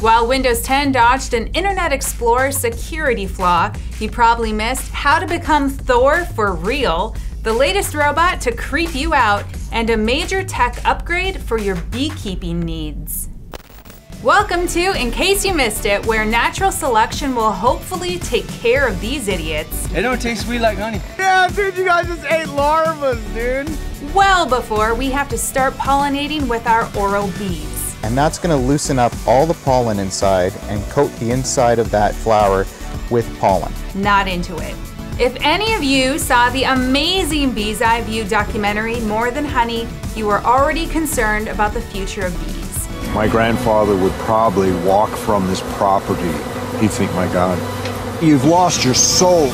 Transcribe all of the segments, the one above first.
While Windows 10 dodged an Internet Explorer security flaw, you probably missed how to become Thor for real, the latest robot to creep you out, and a major tech upgrade for your beekeeping needs. Welcome to In Case You Missed It, where natural selection will hopefully take care of these idiots. It don't taste sweet like honey. Yeah, dude, you guys just ate larvas, dude. Well before we have to start pollinating with our oral bees. And that's going to loosen up all the pollen inside and coat the inside of that flower with pollen. Not into it. If any of you saw the amazing Bees Eye View documentary, More Than Honey, you were already concerned about the future of bees. My grandfather would probably walk from this property. He'd think, my God, you've lost your soul.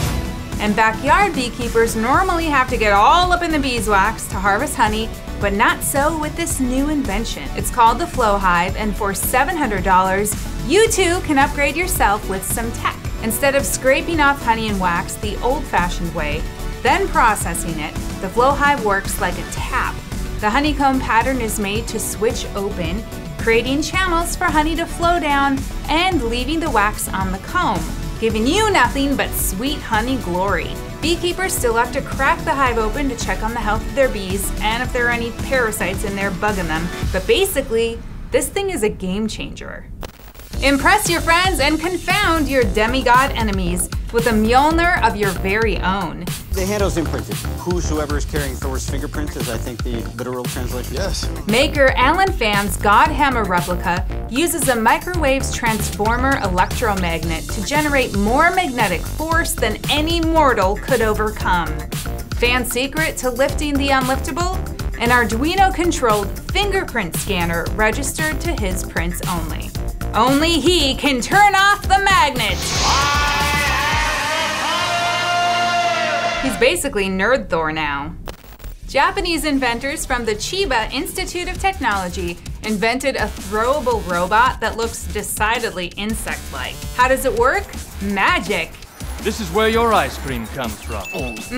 And backyard beekeepers normally have to get all up in the beeswax to harvest honey, but not so with this new invention. It's called the Flow Hive, and for $700, you too can upgrade yourself with some tech. Instead of scraping off honey and wax the old-fashioned way, then processing it, the Flow Hive works like a tap. The honeycomb pattern is made to switch open, creating channels for honey to flow down and leaving the wax on the comb, giving you nothing but sweet honey glory. Beekeepers still have to crack the hive open to check on the health of their bees and if there are any parasites in there bugging them, but basically, this thing is a game changer. Impress your friends and confound your demigod enemies with a Mjolnir of your very own. The handle's imprinted. Whosoever is carrying Thor's fingerprints is, I think, the literal translation. Yes. Maker Alan Phan's God Hammer replica uses a microwave's transformer electromagnet to generate more magnetic force than any mortal could overcome. Phan's secret to lifting the unliftable? An Arduino-controlled fingerprint scanner registered to his prints only. Only he can turn off the magnet! He's basically Nerd Thor now. Japanese inventors from the Chiba Institute of Technology invented a throwable robot that looks decidedly insect-like. How does it work? Magic! This is where your ice cream comes from.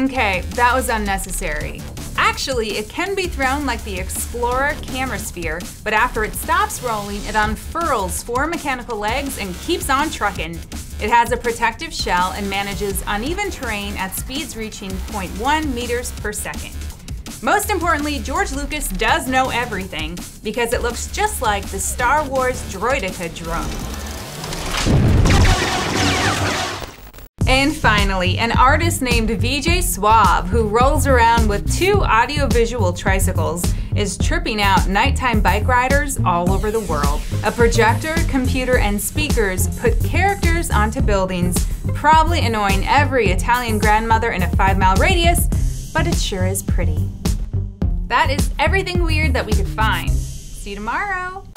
Okay, that was unnecessary. Actually, it can be thrown like the Explorer camera sphere, but after it stops rolling, it unfurls four mechanical legs and keeps on trucking. It has a protective shell and manages uneven terrain at speeds reaching 0.1 meters per second. Most importantly, George Lucas does know everything because it looks just like the Star Wars Droideka drone. And finally, an artist named VJ Suave, who rolls around with two audiovisual tricycles, is tripping out nighttime bike riders all over the world. A projector, computer, and speakers put characters onto buildings, probably annoying every Italian grandmother in a 5-mile radius, but it sure is pretty. That is everything weird that we could find. See you tomorrow!